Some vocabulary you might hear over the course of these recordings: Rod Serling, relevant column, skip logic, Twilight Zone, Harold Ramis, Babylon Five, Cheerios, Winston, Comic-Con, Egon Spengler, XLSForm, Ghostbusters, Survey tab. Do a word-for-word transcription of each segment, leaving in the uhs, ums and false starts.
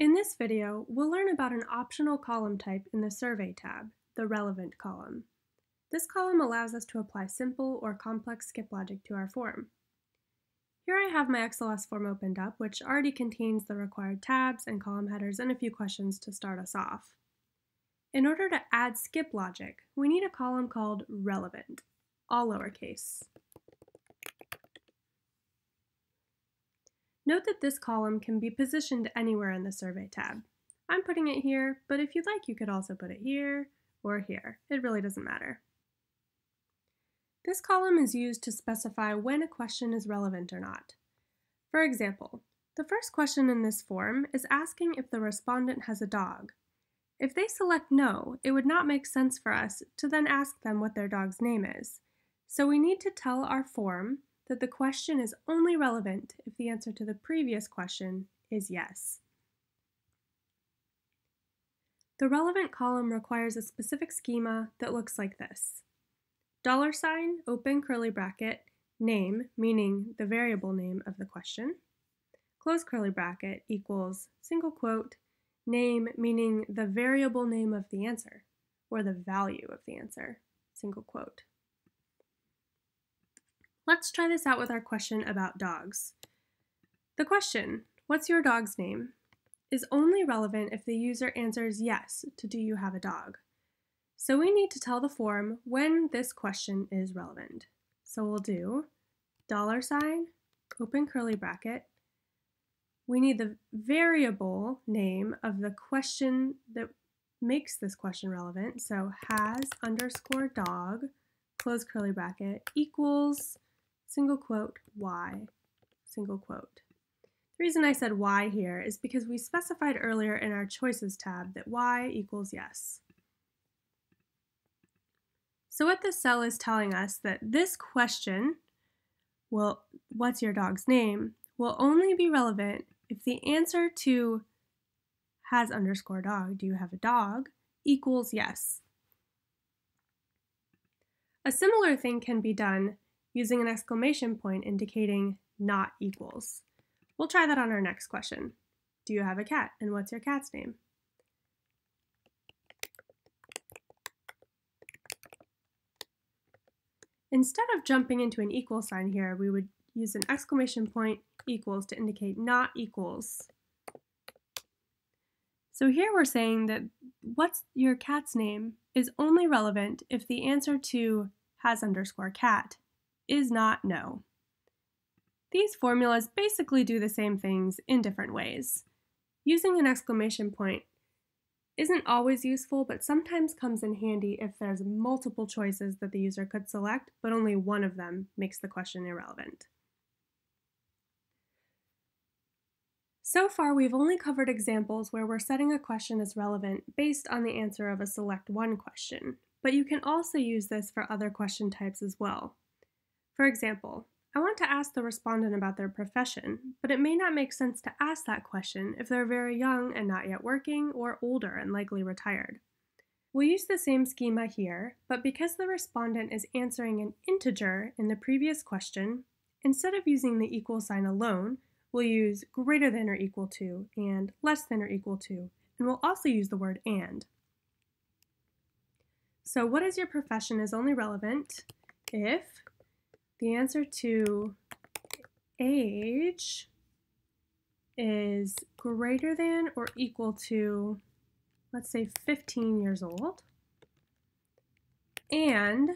In this video, we'll learn about an optional column type in the Survey tab, the relevant column. This column allows us to apply simple or complex skip logic to our form. Here I have my X L S form opened up, which already contains the required tabs and column headers and a few questions to start us off. In order to add skip logic, we need a column called relevant, all lowercase. Note that this column can be positioned anywhere in the Survey tab. I'm putting it here, but if you'd like, you could also put it here or here. It really doesn't matter. This column is used to specify when a question is relevant or not. For example, the first question in this form is asking if the respondent has a dog. If they select no, it would not make sense for us to then ask them what their dog's name is. So we need to tell our form that the question is only relevant if the answer to the previous question is yes. The relevant column requires a specific schema that looks like this. Dollar sign, open curly bracket, name, meaning the variable name of the question, close curly bracket equals single quote, name, meaning the variable name of the answer, or the value of the answer, single quote. Let's try this out with our question about dogs. The question, what's your dog's name, is only relevant if the user answers yes to do you have a dog. So we need to tell the form when this question is relevant. So we'll do dollar sign, open curly bracket. We need the variable name of the question that makes this question relevant. So has underscore dog, close curly bracket, equals single quote y, single quote. The reason I said y here is because we specified earlier in our choices tab that y equals yes. So what this cell is telling us that this question, well, what's your dog's name, will only be relevant if the answer to has underscore dog, do you have a dog, equals yes. A similar thing can be done using an exclamation point indicating not equals. We'll try that on our next question. Do you have a cat, and what's your cat's name? Instead of jumping into an equal sign here, we would use an exclamation point equals to indicate not equals. So here we're saying that what's your cat's name is only relevant if the answer to has underscore cat is not no. These formulas basically do the same things in different ways. Using an exclamation point isn't always useful, but sometimes comes in handy if there's multiple choices that the user could select, but only one of them makes the question irrelevant. So far, we've only covered examples where we're setting a question as relevant based on the answer of a select one question, but you can also use this for other question types as well. For example, I want to ask the respondent about their profession, but it may not make sense to ask that question if they're very young and not yet working, or older and likely retired. We'll use the same schema here, but because the respondent is answering an integer in the previous question, instead of using the equal sign alone, we'll use greater than or equal to and less than or equal to, and we'll also use the word and. So what is your profession is only relevant if the answer to age is greater than or equal to, let's say, fifteen years old, and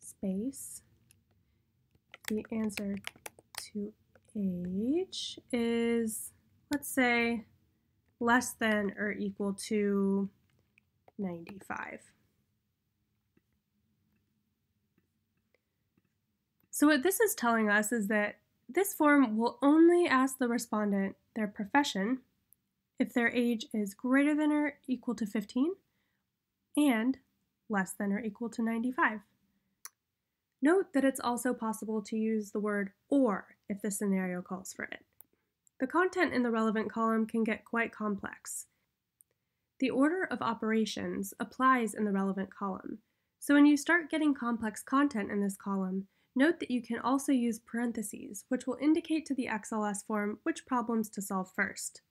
space, the answer to age is, let's say, less than or equal to ninety-five. So what this is telling us is that this form will only ask the respondent their profession if their age is greater than or equal to fifteen and less than or equal to ninety-five. Note that it's also possible to use the word or if the scenario calls for it. The content in the relevant column can get quite complex. The order of operations applies in the relevant column. So when you start getting complex content in this column, note that you can also use parentheses, which will indicate to the X L S form which problems to solve first.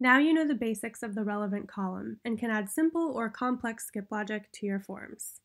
Now you know the basics of the relevant column and can add simple or complex skip logic to your forms.